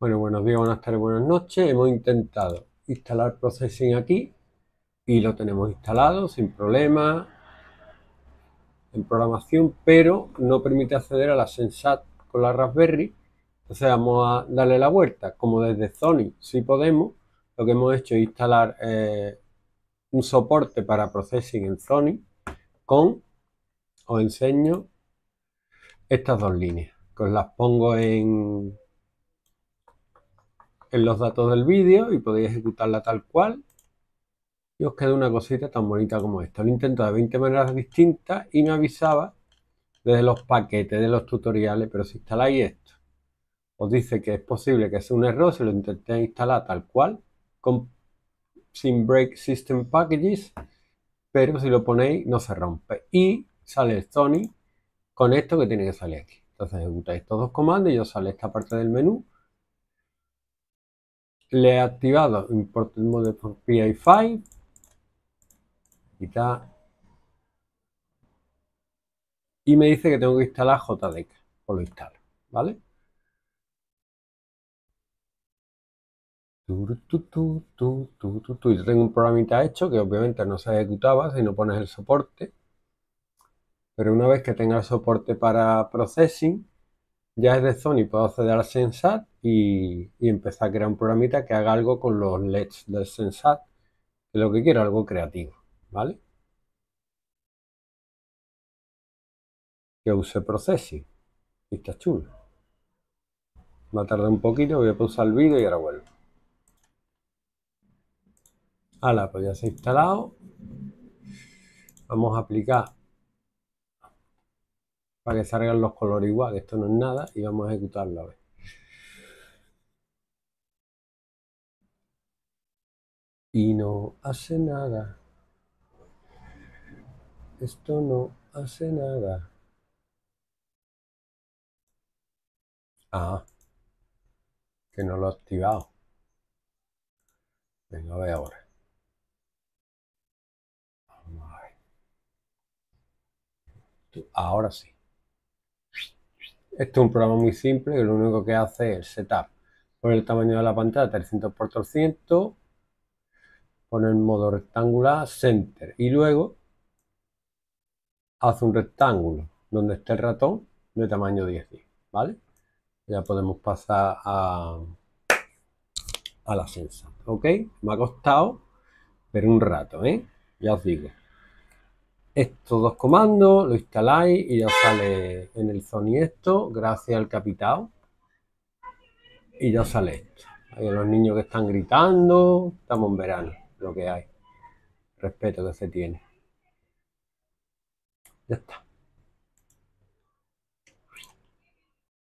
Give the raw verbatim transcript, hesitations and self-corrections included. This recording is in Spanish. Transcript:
Bueno, buenos días, buenas tardes, buenas noches. Hemos intentado instalar Processing aquí y lo tenemos instalado sin problemas en programación, pero no permite acceder a la SenseHat con la Raspberry. Entonces vamos a darle la vuelta. Como desde Thonny sí podemos, lo que hemos hecho es instalar eh, un soporte para Processing en Thonny con, os enseño, estas dos líneas, que os las pongo en, en los datos del vídeo y podéis ejecutarla tal cual. Y os queda una cosita tan bonita como esta. Lo he intentado de veinte maneras distintas y me avisaba desde los paquetes de los tutoriales, pero si instaláis esto, os dice que es posible que sea un error. Si lo intenté instalar tal cual, con, sin break system packages, pero si lo ponéis no se rompe. Y sale el Thonny con esto que tiene que salir aquí. Entonces ejecutáis estos dos comandos y os sale esta parte del menú. Le he activado Import Model for P I cinco. Quita. Y me dice que tengo que instalar J D K. O lo instalo, ¿vale? Tu, tu, tu, tu, tu, tu, tu. Yo tengo un programita hecho que obviamente no se ejecutaba si no pones el soporte. Pero una vez que tenga el soporte para Processing, ya es de Thonny, puedo acceder al SenseHat y, y empezar a crear un programita que haga algo con los L E Ds del SenseHat, que es lo que quiero, algo creativo, ¿vale? Que use Processing. Y está chulo. Va a tardar un poquito, voy a pausar el vídeo y ahora vuelvo. Hala, pues ya se ha instalado. Vamos a aplicar para que salgan los colores igual, esto no es nada, y vamos a ejecutarlo a ver. Y no hace nada. Esto no hace nada. Ah, que no lo he activado. Venga, a ver ahora. Vamos a ver. Ahora sí. Esto es un programa muy simple que lo único que hace es el setup. Poner el tamaño de la pantalla trescientos por trescientos, poner en modo rectangular, center, y luego hace un rectángulo donde esté el ratón de tamaño diez, ¿vale? Ya podemos pasar a, a la SenseHat, ¿ok? Me ha costado, pero un rato, ¿eh? Ya os digo. Estos dos comandos, lo instaláis y ya sale en el Thonny esto, gracias al capitao. Y ya sale esto. Hay a los niños que están gritando, estamos en verano, lo que hay. Respeto que se tiene. Ya está.